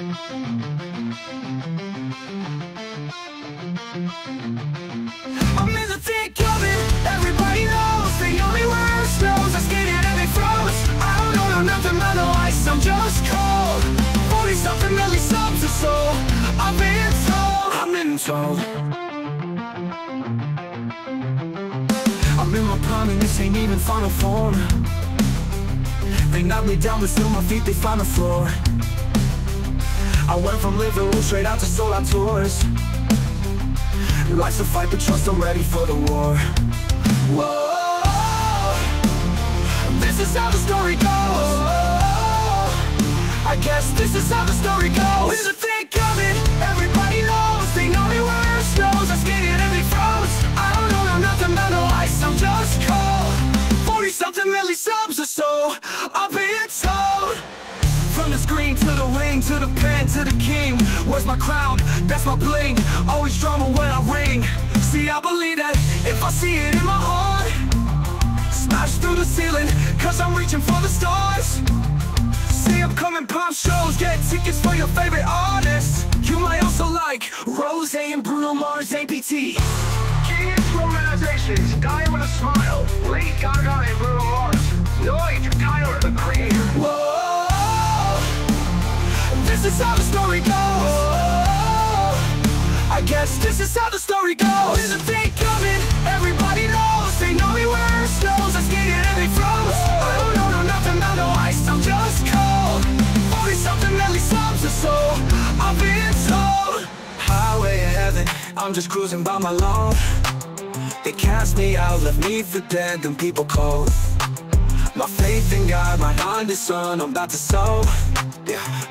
I'm in the thick of it, everybody knows. The only word snows, I skin it and it froze. I don't know nothing about the ice, I'm just cold. 40-something really subs or so I've been told, I've been told. I'm in my prime and this ain't even final form. They knock me down, but still my feet, they find the floor. I went from Liverpool straight out to Solar Tours. Life's a fight, but trust I'm ready for the war. Whoa, this is how the story goes. I guess this is how the story goes. In the thick of it, everybody knows. They know me where it snows, I skated and they froze. I don't know nothing about no ice, I'm just cold. 40-something really subs or so I've been told. From the screen to the wing, to the pen, to the king. Where's my crown? That's my bling. Always drama when I ring. See, I believe that if I see it in my heart. Smash through the ceiling, cause I'm reaching for the stars. See, I'm coming, pop shows, get tickets for your favorite artists. You might also like Rose and Bruno Mars, APT. Kids, romanizations, die with a smile. Lady Gaga and Bruno Mars. Noise, Tyler, the creator. Whoa. This is how the story goes. I guess this is how the story goes. In the thick of it, everybody knows. They know me where it snows, I skated and they froze. I don't know nothing about no ice, I'm just cold. 40-something really subs or so I've been told. Highway of heaven, I'm just cruising by my lawn. They cast me out, left me for dead, them people cold. My faith in God, my mind is sun, I'm about to sow.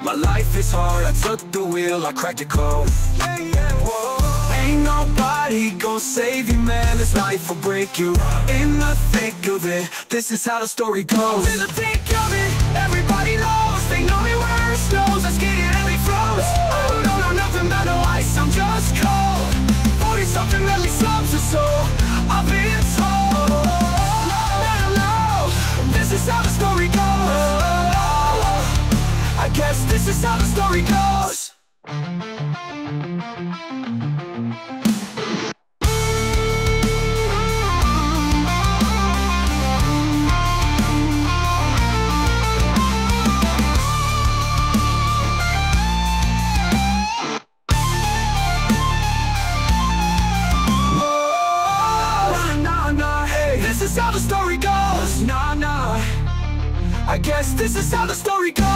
My life is hard, I took the wheel, I cracked the code. Ain't nobody gon' save you, man, this life will break you. In the thick of it, this is how the story goes. In the thick of it, everybody knows. They know me where it snows, I skated and they froze. I don't know nothing about no ice, I'm just cold. 40-something really subs or so I've been told. This is how the story goes. I guess this is how the story goes. Whoa, nah, nah, hey, this is how the story goes. Nah, nah, I guess this is how the story goes.